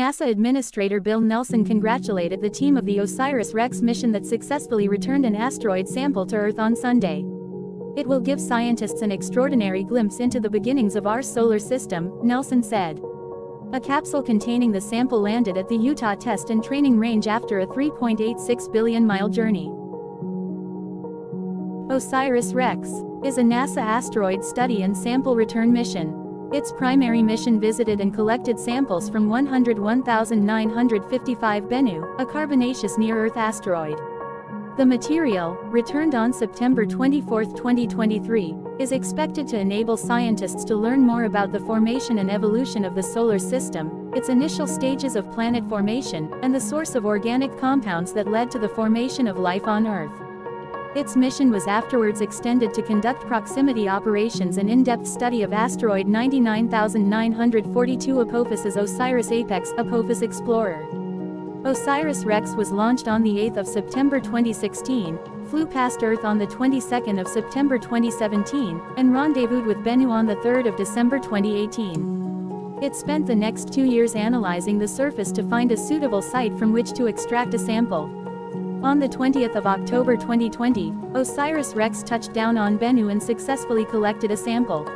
NASA Administrator Bill Nelson congratulated the team of the OSIRIS-REx mission that successfully returned an asteroid sample to Earth on Sunday. "It will give scientists an extraordinary glimpse into the beginnings of our solar system," Nelson said. A capsule containing the sample landed at the Utah Test and Training Range after a 3.86 billion-mile journey. OSIRIS-REx is a NASA asteroid study and sample return mission. Its primary mission visited and collected samples from 101,955 Bennu, a carbonaceous near-Earth asteroid. The material, returned on September 24, 2023, is expected to enable scientists to learn more about the formation and evolution of the solar system, its initial stages of planet formation, and the source of organic compounds that led to the formation of life on Earth. Its mission was afterwards extended to conduct proximity operations and in-depth study of asteroid 99942 Apophis's OSIRIS Apex, Apophis Explorer. OSIRIS-REx was launched on the 8th of September 2016, flew past Earth on the 22nd of September 2017, and rendezvoused with Bennu on the 3rd of December 2018. It spent the next 2 years analyzing the surface to find a suitable site from which to extract a sample. On the 20th of October 2020, OSIRIS-REx touched down on Bennu and successfully collected a sample.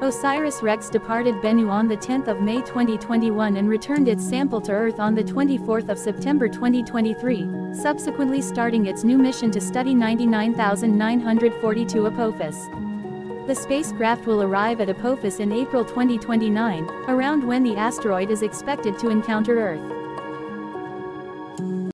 OSIRIS-REx departed Bennu on the 10th of May 2021 and returned its sample to Earth on the 24th of September 2023, subsequently starting its new mission to study 99942 Apophis. The spacecraft will arrive at Apophis in April 2029, around when the asteroid is expected to encounter Earth.